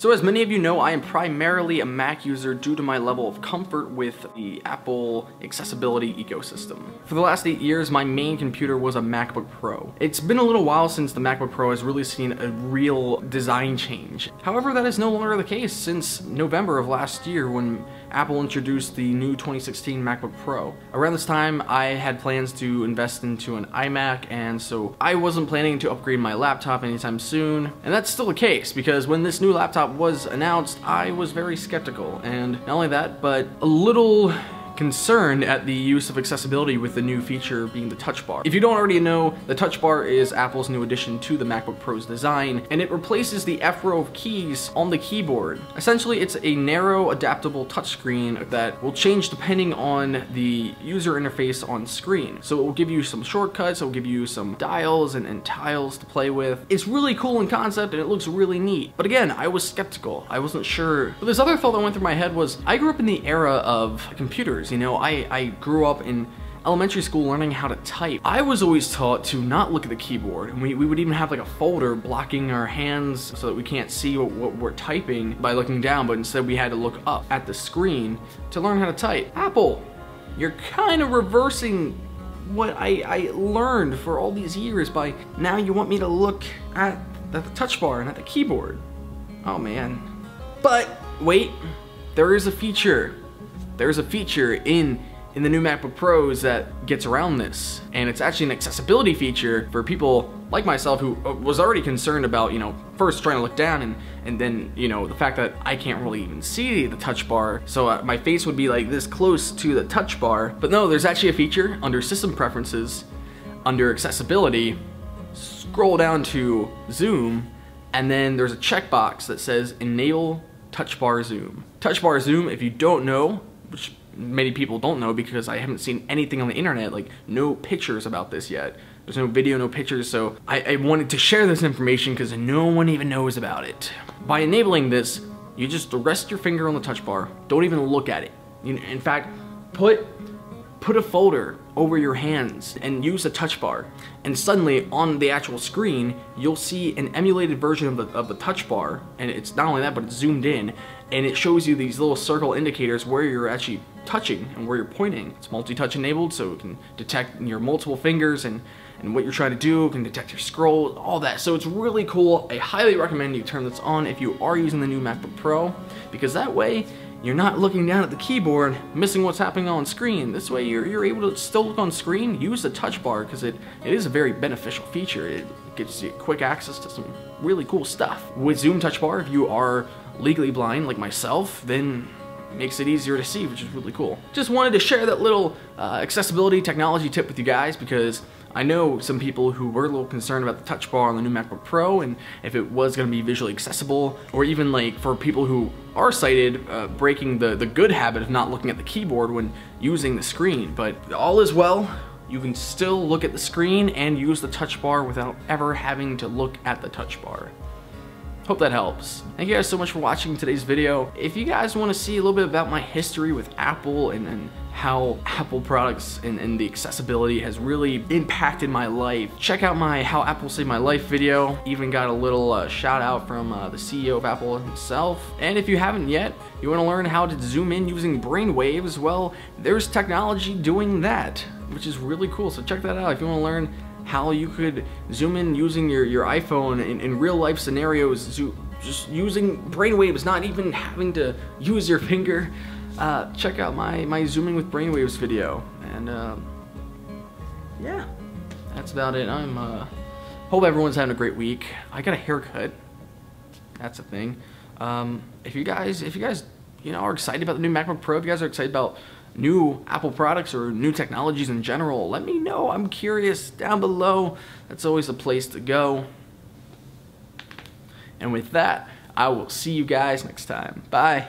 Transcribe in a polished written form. So as many of you know, I am primarily a Mac user due to my level of comfort with the Apple accessibility ecosystem. For the last 8 years, my main computer was a MacBook Pro. It's been a little while since the MacBook Pro has really seen a real design change. However, that is no longer the case since November of last year when Apple introduced the new 2016 MacBook Pro. Around this time, I had plans to invest into an iMac, and so I wasn't planning to upgrade my laptop anytime soon. And that's still the case because when this new laptop was announced, I was very skeptical. And not only that, but a little concerned at the use of accessibility with the new feature being the Touch Bar. If you don't already know, the Touch Bar is Apple's new addition to the MacBook Pro's design, and it replaces the F row of keys on the keyboard. Essentially, it's a narrow, adaptable touchscreen that will change depending on the user interface on screen. So it will give you some shortcuts, it will give you some dials and tiles to play with. It's really cool in concept, and it looks really neat. But again, I was skeptical. I wasn't sure. But this other thought that went through my head was, I grew up in the era of computers. You know, I grew up in elementary school learning how to type. I was always taught to not look at the keyboard, and we would even have like a folder blocking our hands so that we can't see what we're typing by looking down, but instead we had to look up at the screen to learn how to type. Apple, you're kind of reversing what I learned for all these years by now you want me to look at the Touch Bar and at the keyboard. Oh man. But wait, there is a feature. There's a feature in the new MacBook Pros that gets around this, and it's actually an accessibility feature for people like myself who was already concerned about, you know, first trying to look down and then, you know, the fact that I can't really even see the Touch Bar, so my face would be like this close to the Touch Bar. But no, there's actually a feature under System Preferences, under Accessibility, scroll down to Zoom, and then there's a checkbox that says Enable Touch Bar Zoom. Touch Bar Zoom, if you don't know, which many people don't know because I haven't seen anything on the internet, like no pictures about this yet. There's no video, no pictures, so I wanted to share this information because no one even knows about it. By enabling this, you just rest your finger on the Touch Bar. Don't even look at it. You, in fact, put a folder over your hands and use the Touch Bar, and suddenly on the actual screen you'll see an emulated version of the Touch Bar, and it's not only that, but it's zoomed in, and it shows you these little circle indicators where you're actually touching and where you're pointing. It's multi-touch enabled, so it can detect your multiple fingers and what you're trying to do. It can detect your scroll, all that. So it's really cool. I highly recommend you turn this on if you are using the new MacBook Pro, because that way you're not looking down at the keyboard, missing what's happening on screen. This way you're able to still look on screen, use the Touch Bar, because it is a very beneficial feature. It gives you quick access to some really cool stuff. With Zoom Touch Bar, if you are legally blind like myself, then it makes it easier to see, which is really cool. Just wanted to share that little accessibility technology tip with you guys, because I know some people who were a little concerned about the Touch Bar on the new MacBook Pro and if it was going to be visually accessible, or even like for people who are sighted, breaking the good habit of not looking at the keyboard when using the screen. But all is well. You can still look at the screen and use the Touch Bar without ever having to look at the Touch Bar. Hope that helps. Thank you guys so much for watching today's video. If you guys want to see a little bit about my history with Apple and how Apple products and the accessibility has really impacted my life, check out my How Apple Saved My Life video. Even got a little shout out from the CEO of Apple himself. And if you haven't yet, you want to learn how to zoom in using brainwaves, well, there's technology doing that, which is really cool. So check that out if you want to learn how you could zoom in using your iPhone in real life scenarios, just using brainwaves, not even having to use your finger. Check out my zooming with brainwaves video, and yeah, that's about it. I'm hope everyone's having a great week. I got a haircut, that's a thing. If you guys you know, are excited about the new MacBook Pro, if you guys are excited about new Apple products or new technologies in general, let me know. I'm curious down below. That's always a place to go. And with that, I will see you guys next time. Bye.